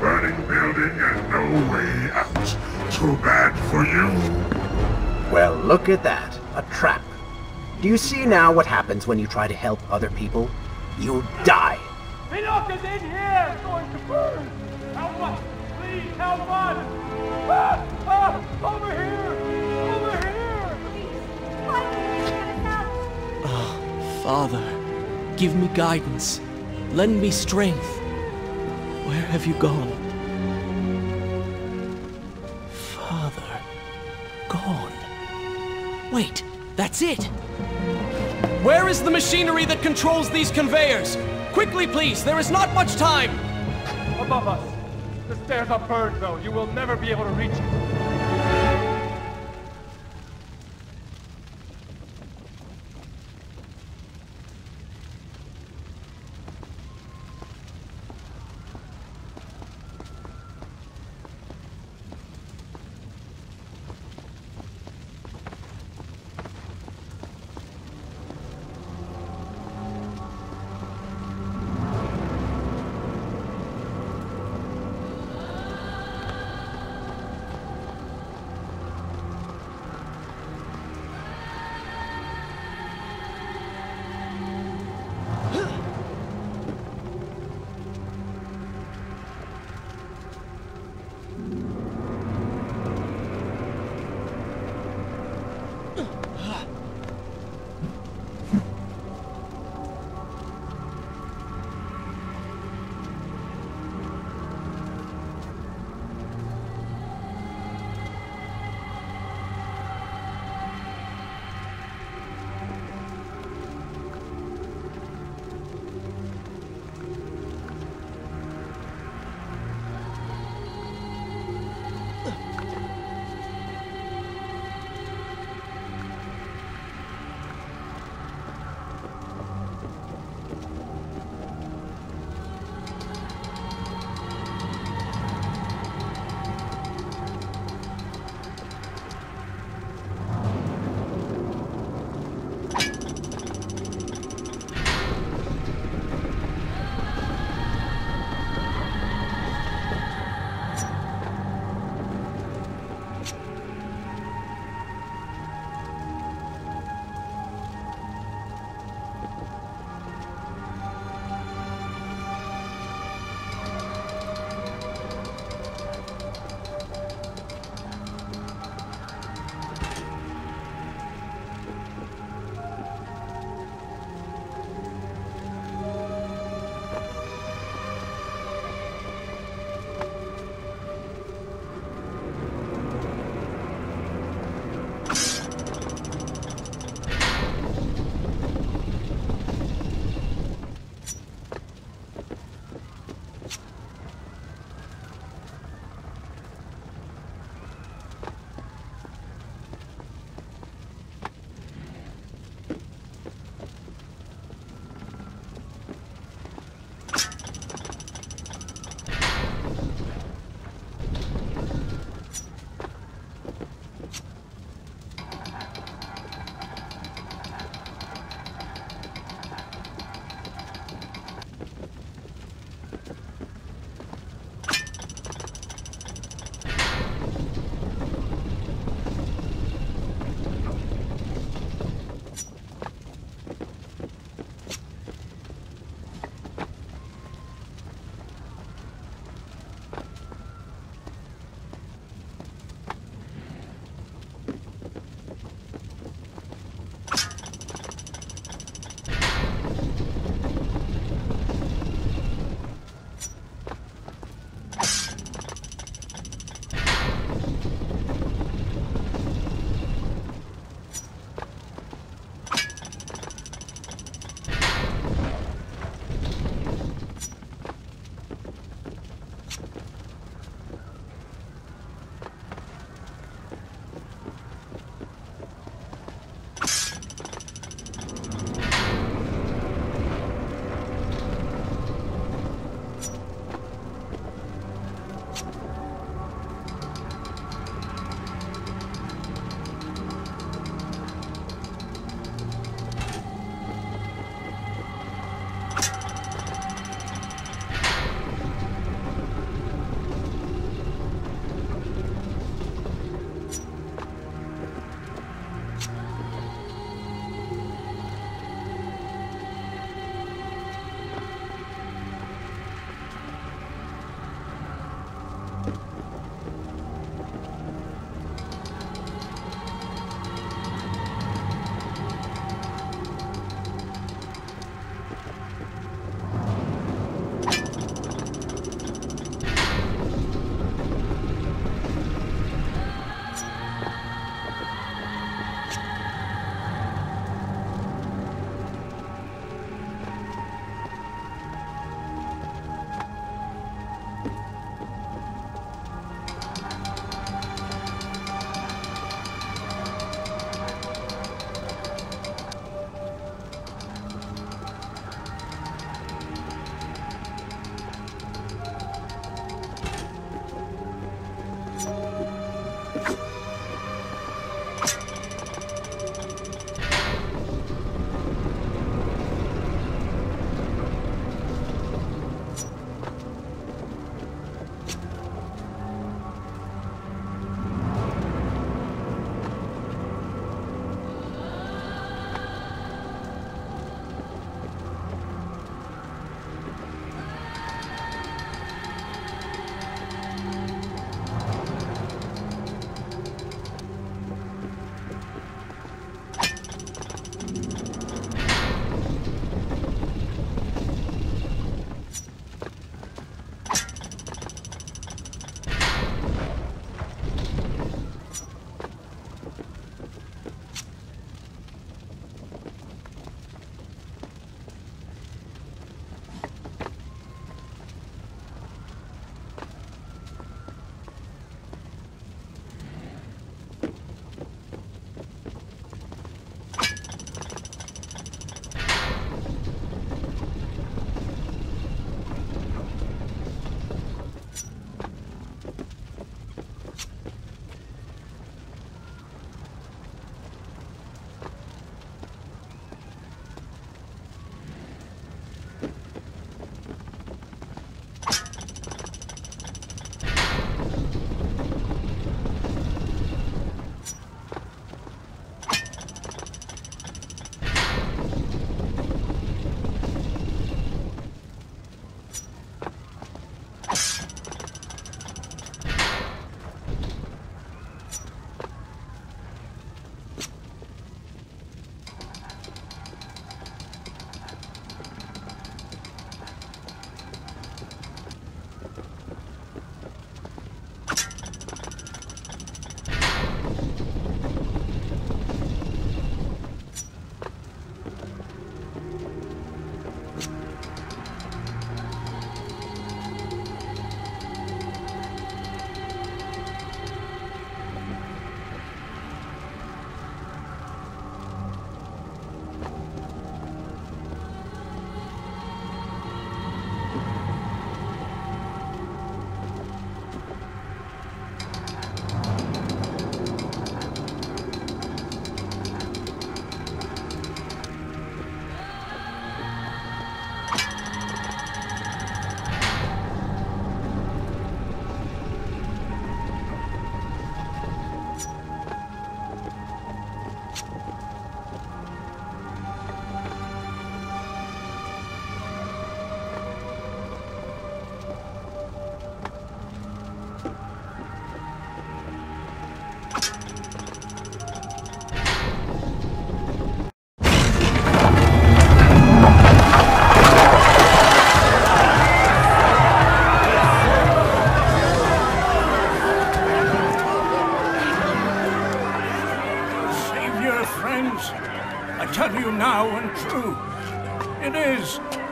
burning building and no way out. Too bad for you. Well, look at that. A trap. Do you see now what happens when you try to help other people? You die. Pinocchio's in here! Going to burn! Help us! Please help us! Ah! Ah! Over here! Over here! Please, why can't you get us out? Oh, Father, give me guidance. Lend me strength. Where have you gone? Father... gone. Wait, that's it! Where is the machinery that controls these conveyors? Quickly, please! There is not much time! Above us. The stairs are burned, though. You will never be able to reach it.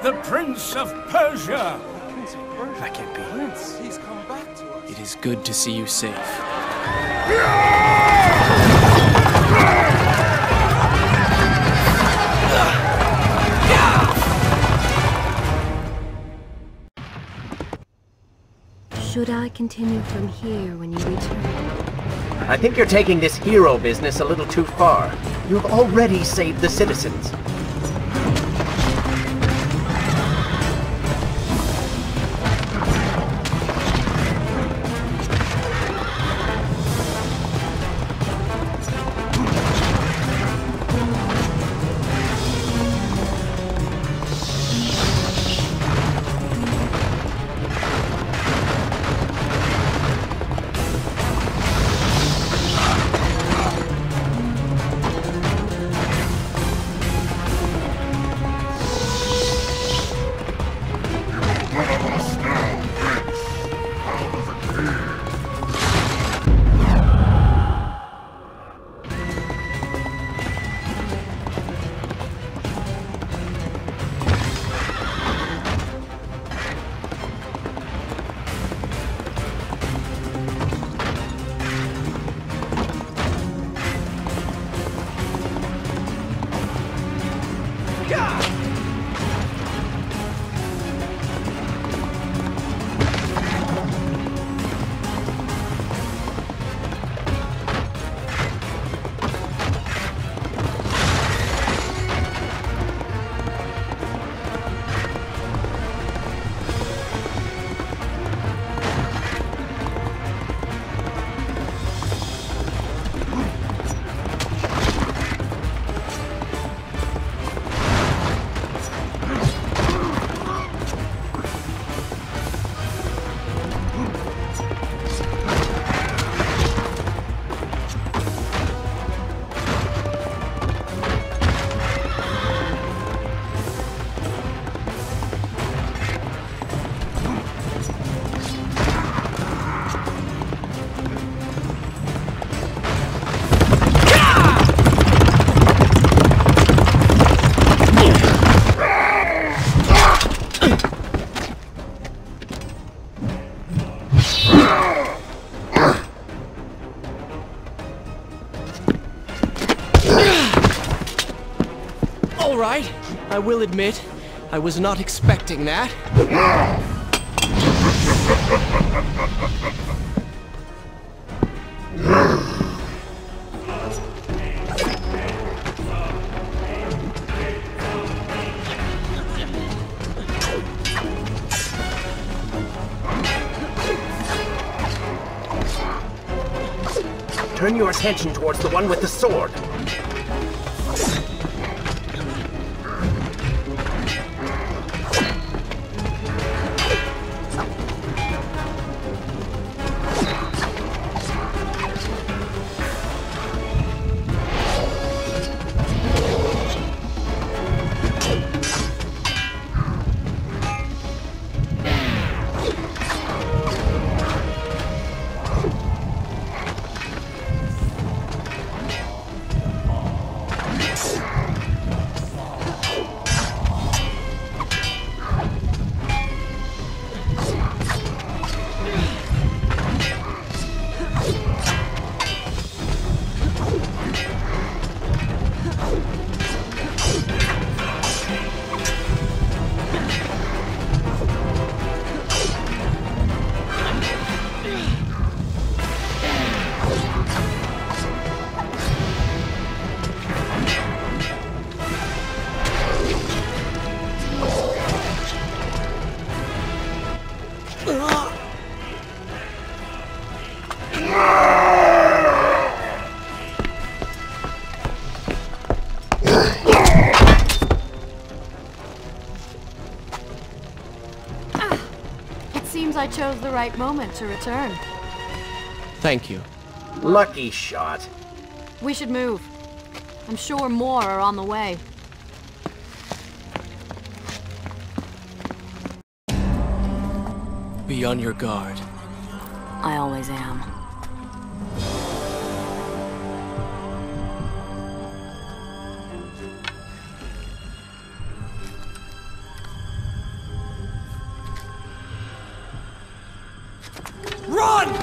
the Prince of Persia! The Prince of Persia? That can't be. Prince, he's come back to us. It is good to see you safe. Should I continue from here when you return? I think you're taking this hero business a little too far. You've already saved the citizens. I will admit, I was not expecting that. Turn your attention towards the one with the sword. I chose the right moment to return. Thank you. Lucky shot. We should move. I'm sure more are on the way. Be on your guard. I always am. Run!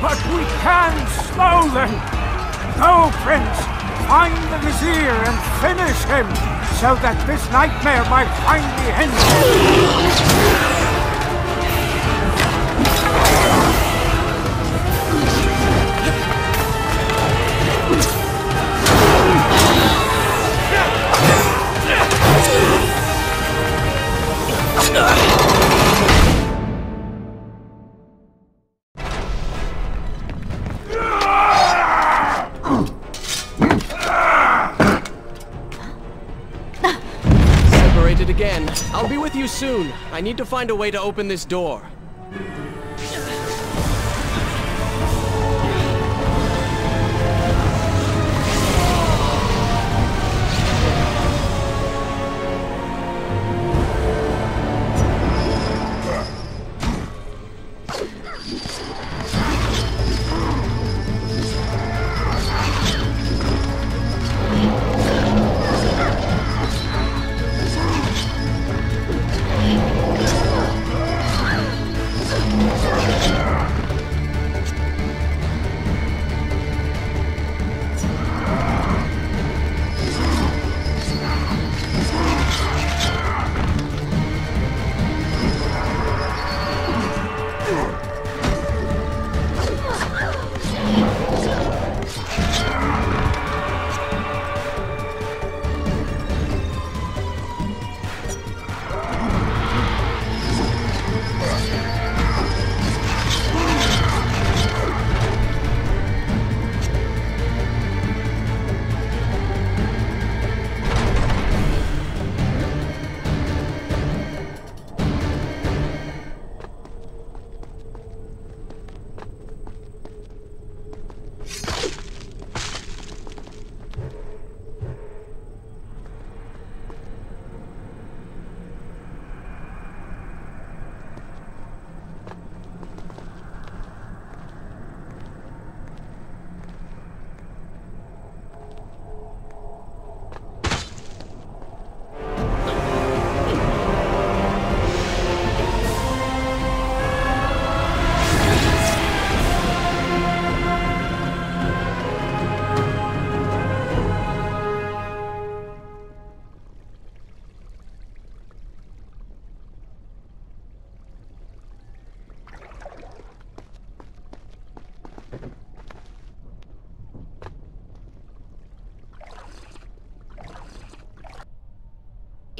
But we can slowly. Go, Prince, find the Vizier and finish him, so that this nightmare might finally end. Again. I'll be with you soon. I need to find a way to open this door.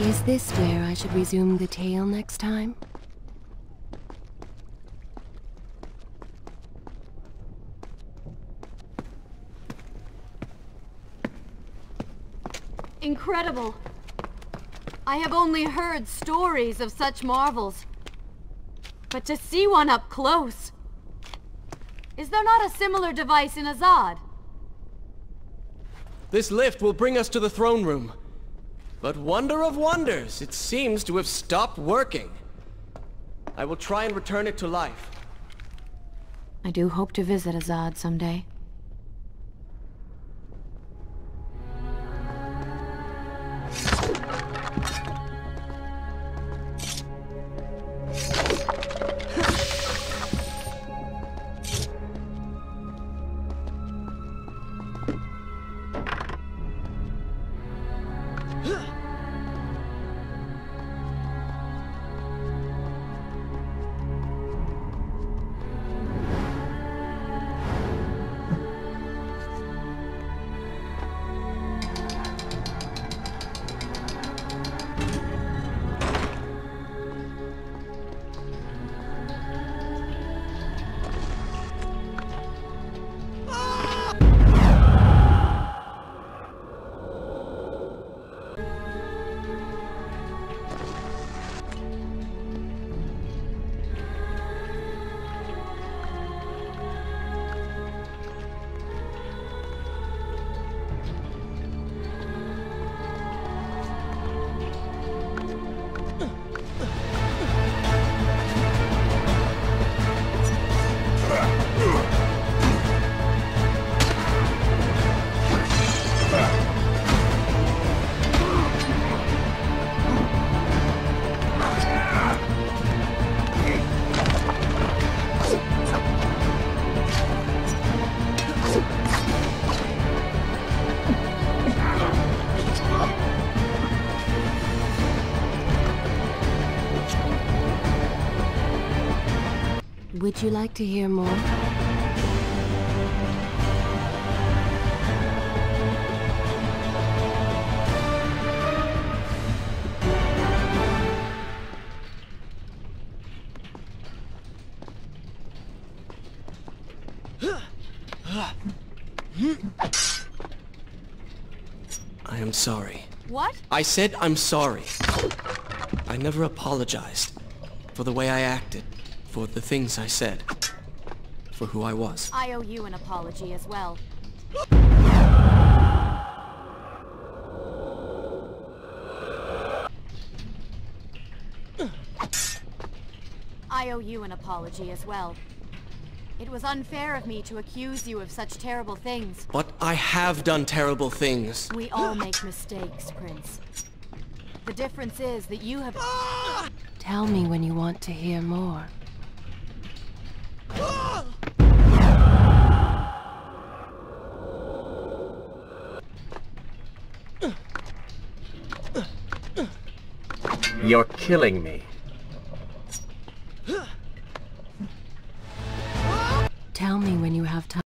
Is this where I should resume the tale next time? Incredible! I have only heard stories of such marvels. But to see one up close... Is there not a similar device in Azad? This lift will bring us to the throne room. But wonder of wonders, it seems to have stopped working. I will try and return it to life. I do hope to visit Azad someday. Would you like to hear more? I am sorry. What? I said I'm sorry. I never apologized for the way I acted. For the things I said. For who I was. I owe you an apology as well. I owe you an apology as well. It was unfair of me to accuse you of such terrible things. But I have done terrible things. We all make mistakes, Prince. The difference is that you have... Tell me when you want to hear more. You're killing me. Tell me when you have time.